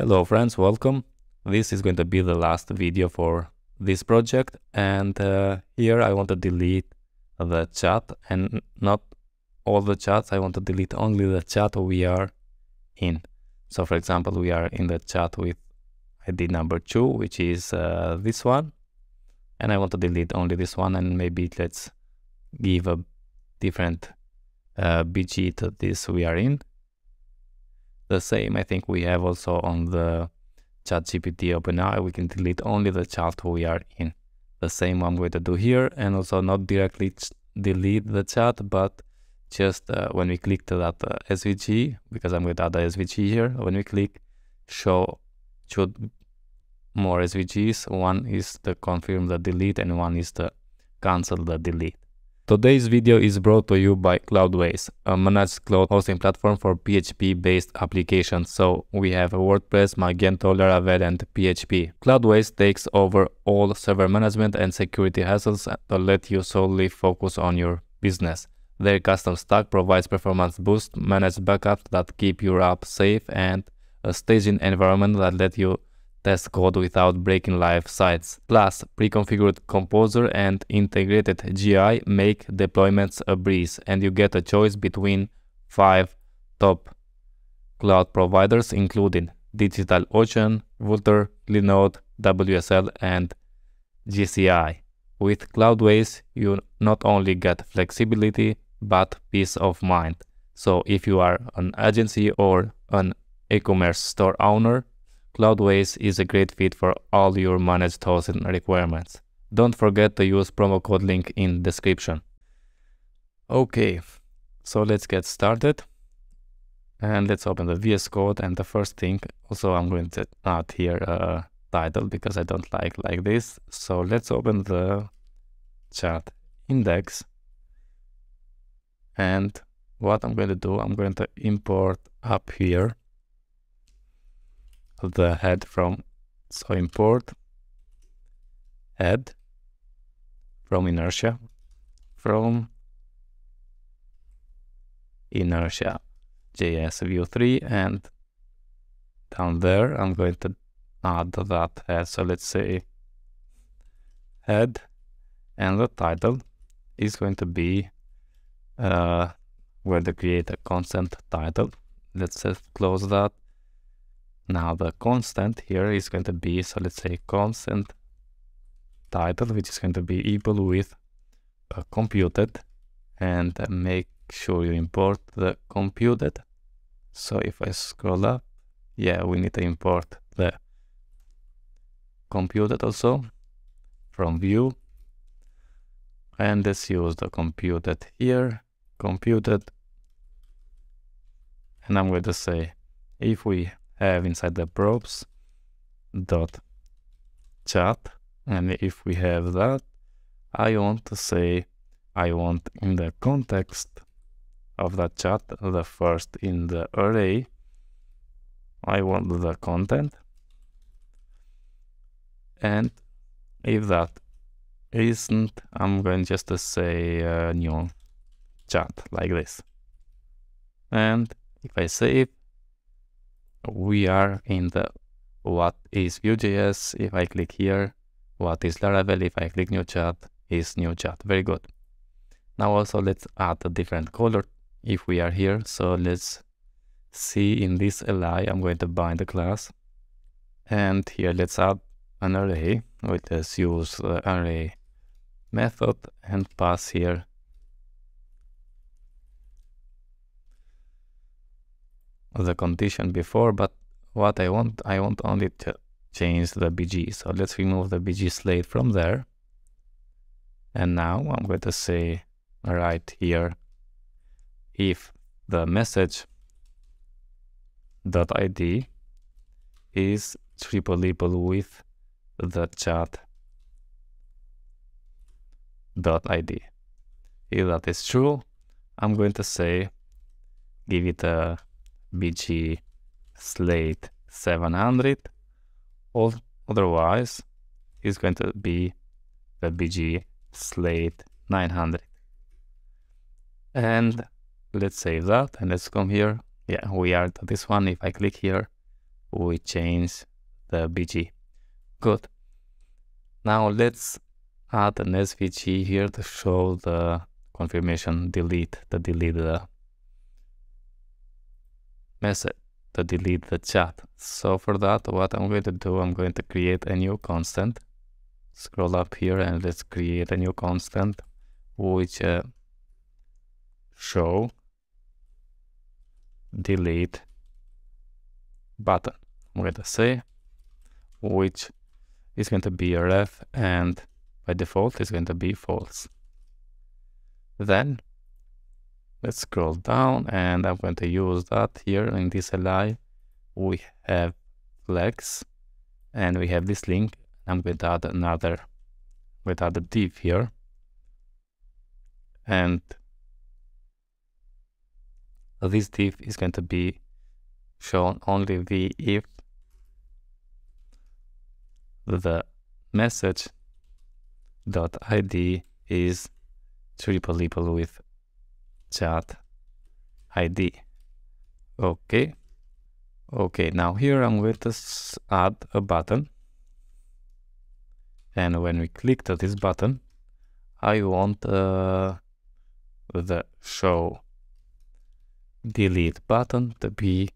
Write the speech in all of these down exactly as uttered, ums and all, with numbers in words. Hello friends, welcome. This is going to be the last video for this project, and uh, here I want to delete the chat, and not all the chats. I want to delete only the chat we are in. So for example, we are in the chat with I D number two, which is uh, this one, and I want to delete only this one, and maybe let's give a different uh, B G to this we are in. The same, I think we have also on the ChatGPT OpenAI, we can delete only the chat we are in. The same I'm going to do here, and also not directly delete the chat, but just uh, when we click to that uh, S V G, because I'm going to add the S V G here, when we click show two more S V Gs, one is to confirm the delete and one is to cancel the delete. Today's video is brought to you by Cloudways, a managed cloud hosting platform for P H P-based applications. So we have WordPress, Magento, Laravel, and P H P. Cloudways takes over all server management and security hassles to let you solely focus on your business. Their custom stack provides performance boost, managed backups that keep your app safe, and a staging environment that lets you test code without breaking live sites. Plus, pre-configured Composer and integrated G I make deployments a breeze, and you get a choice between five top cloud providers, including DigitalOcean, Vultr, Linode, W S L, and G C I. With Cloudways, you not only get flexibility, but peace of mind. So if you are an agency or an e-commerce store owner, Cloudways is a great fit for all your managed hosting requirements. Don't forget to use promo code link in description. Okay, so let's get started. And let's open the V S Code, and the first thing, also I'm going to add here a title because I don't like like this. So let's open the chat index. And what I'm going to do, I'm going to import up here the head from, so import head from Inertia, from Inertia J S Vue three, and down there I'm going to add that head. So let's say head, and the title is going to be uh, where to create a constant title. Let's just close that. Now the constant here is going to be, so let's say constant title, which is going to be equal with uh, computed, and make sure you import the computed. So if I scroll up, yeah, we need to import the computed also from Vue, and let's use the computed here, computed, and I'm going to say if we have inside the props dot chat, and if we have that, I want to say I want in the context of that chat, the first in the array, I want the content, and if that isn't, I'm going just to say uh, new chat like this, and if I save, we are in the what is Vue.js. If I click here, what is Laravel. If I click new chat, is new chat. Very good. Now also let's add a different color if we are here. So let's see, in this L I I'm going to bind the class, and here let's add an array. Let's use the array method and pass here the condition before, but what I want, I want only to change the B G. So let's remove the B G slate from there. And now I'm going to say right here, if the message dot I D is triple equal with the chat dot I D. If that is true, I'm going to say give it a B G slate seven hundred, or otherwise is going to be the B G slate nine hundred. And let's save that, and let's come here. Yeah, we are to this one. If I click here, we change the B G. Good. Now let's add an S V G here to show the confirmation delete, the delete the message, to delete the chat. So for that, what I'm going to do, I'm going to create a new constant. Scroll up here and let's create a new constant, which uh, show delete button. I'm going to say, which is going to be a ref, and by default is going to be false. Then let's scroll down, and I'm going to use that here in this L I. We have flex, and we have this link. I'm going to add another, I'm going to add a div here, and this div is going to be shown only v if the message dot id is triple equal with chat id. Okay. Okay. Now here I'm going to add a button. And when we click to this button, I want uh, the show delete button to be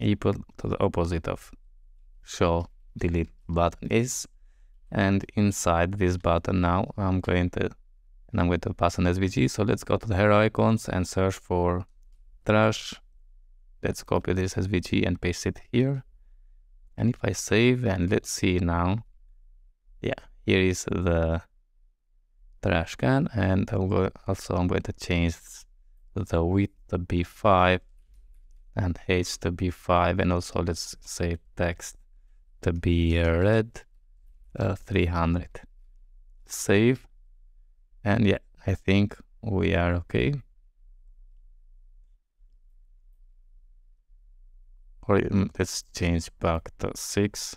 equal to the opposite of show delete button is. And inside this button now, I'm going to and I'm going to pass an S V G. So let's go to the Hero Icons and search for trash. Let's copy this S V G and paste it here. And if I save and let's see now. Yeah, here is the trash can, and I'm going, also I'm going to change the width to be five and height to be five, and also let's say text to be red uh, three hundred. Save, and yeah, I think we are okay. Or let's change back to six.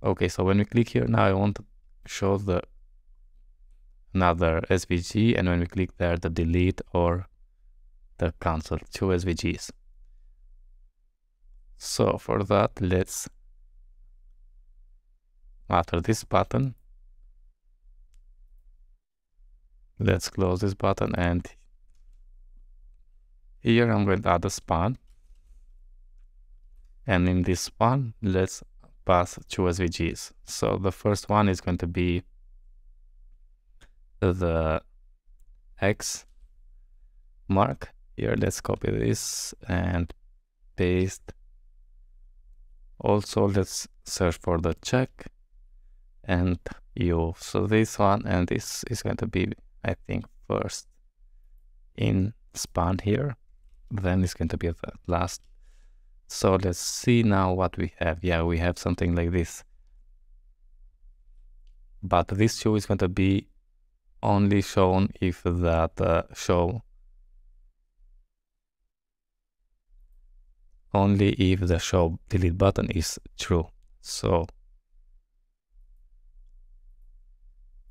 Okay, so when we click here, now I want to show the another S V G, and when we click there, the delete or the cancel, two S V Gs. So for that, let's, after this button, let's close this button, and here I'm going to add a span, and in this span, let's pass two S V Gs. So the first one is going to be the X mark here. Let's copy this and paste. Also, let's search for the check and you. So this one and this is going to be, I think, first in span here. Then it's going to be the last. So let's see now what we have. Yeah, we have something like this. But this show is going to be only shown if that uh, show. Only if the show delete button is true. So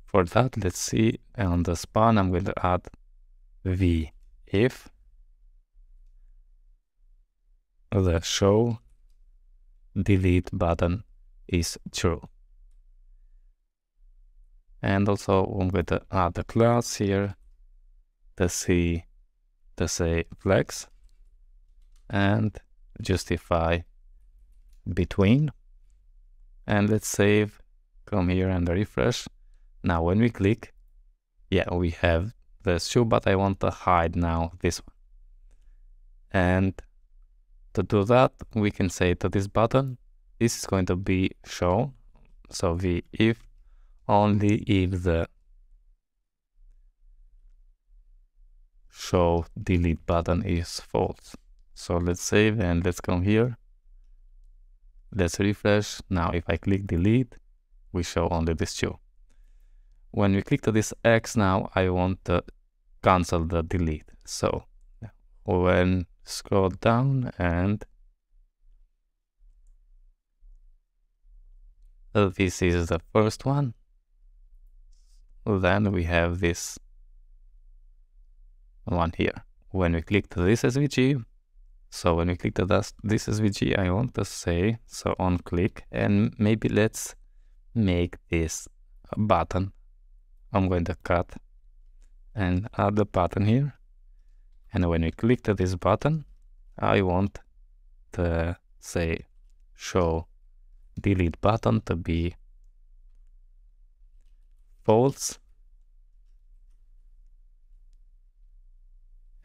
for that, let's see. And on the span, I'm going to add V if the show delete button is true. And also I'm going to add a class here to see to say flex and justify between, and let's save, come here and refresh. Now when we click, yeah, we have the show, but I want to hide now this one. And to do that, we can say to this button, this is going to be shown. So v if only if the show delete button is false. So let's save and let's come here. Let's refresh. Now if I click delete, we show only this show. When we click to this X now, I want to cancel the delete. So when scroll down and this is the first one. Then we have this one here. When we click to this S V G, So when we click the dust, this S V G I want to say, so on click, and maybe let's make this a button. I'm going to cut and add the button here. And when we click to this button, I want to say show delete button to be false.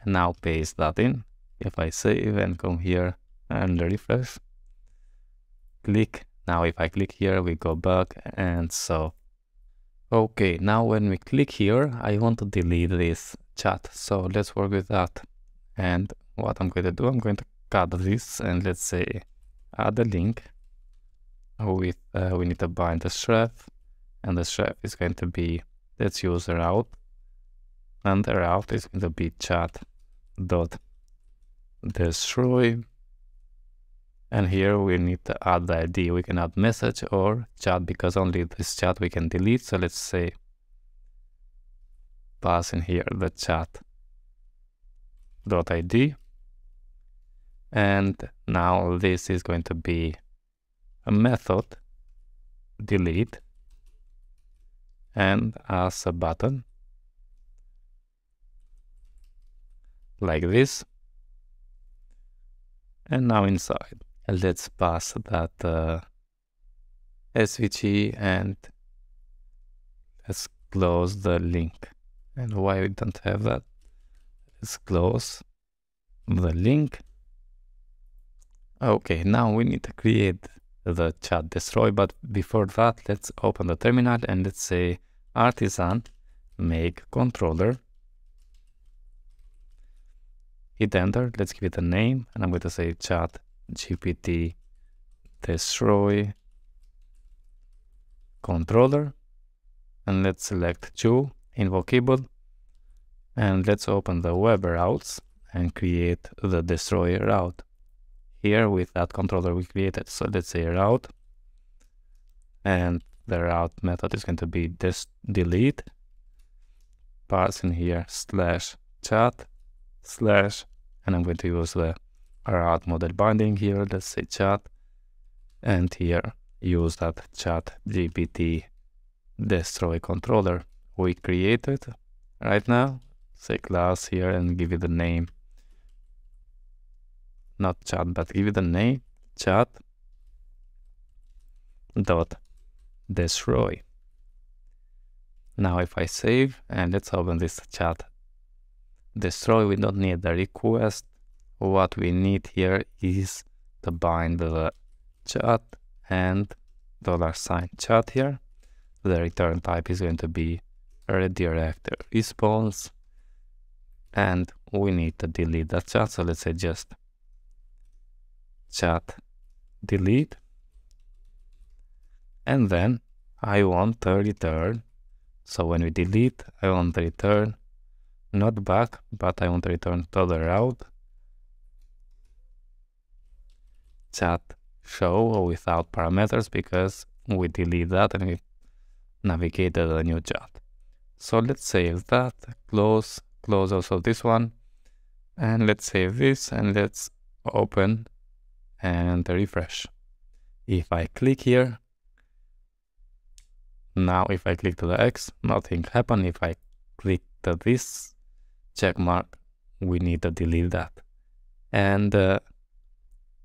And now paste that in. If I save and come here and refresh, click. Now if I click here, we go back and so. Okay, now when we click here, I want to delete this chat. So let's work with that. And what I'm going to do, I'm going to cut this and let's say add a link. With uh, we need to bind the shref, and the shref is going to be, let's use the route, and the route is going to be chat dot destroy. And here we need to add the I D. We can add message or chat because only this chat we can delete. So let's say pass in here the chat dot I D, and now this is going to be a method delete and as a button like this. And now inside, let's pass that uh, S V G and let's close the link. And why we don't have that? Let's close the link. Okay, now we need to create the chat destroy, but before that, let's open the terminal and let's say artisan make controller. Hit enter, let's give it a name, and I'm going to say chat G P T destroy controller, and let's select two invocable, and let's open the web routes and create the destroy route here with that controller we created. So let's say route, and the route method is going to be this delete, pass in here slash chat slash, and I'm going to use the route model binding here. Let's say chat, and here use that chat G P T destroy controller we created right now. Say class here and give it the name, not chat, but give it the name chat dot destroy. Now if I save and let's open this chat destroy, we don't need the request. What we need here is to bind the chat and dollar sign chat here. The return type is going to be redirect response, and we need to delete that chat. So let's say just chat delete, and then I want to return. So when we delete, I want to return not back, but I want to return to the route chat show without parameters, because we delete that and we navigated a new chat. So let's save that, close, close also this one, and let's save this and let's open and refresh. If I click here, now if I click to the X, nothing happened. If I click to this check mark, we need to delete that. And uh,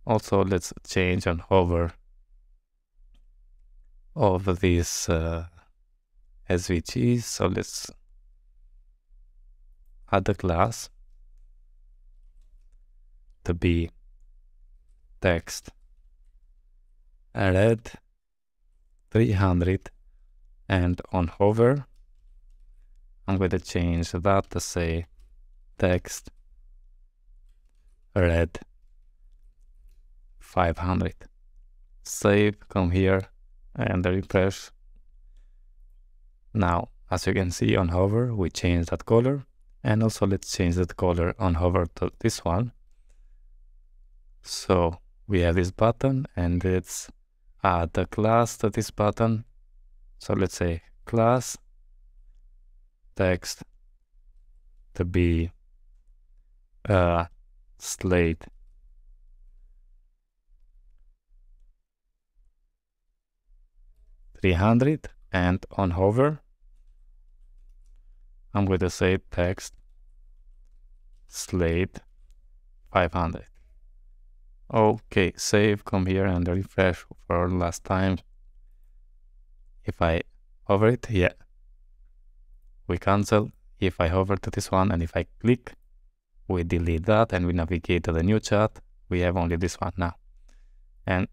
also let's change and hover over this uh, S V G. So let's add the class to be text red three hundred, and on hover I'm going to change that to say text red five hundred. Save, come here and refresh. Now as you can see on hover we change that color, and also let's change that color on hover to this one. So we have this button and let's add a class to this button. So let's say class text to be uh, slate three hundred, and on hover, I'm going to say text slate five hundred. Okay, save, come here and refresh for last time. If I hover it, yeah, we cancel. If I hover to this one and if I click, we delete that and we navigate to the new chat. We have only this one now. And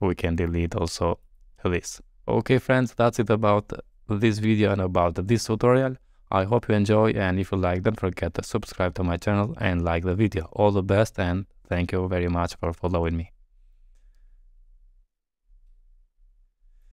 we can delete also this. Okay friends, that's it about this video and about this tutorial. I hope you enjoy, and if you like, don't forget to subscribe to my channel and like the video. All the best, and thank you very much for following me.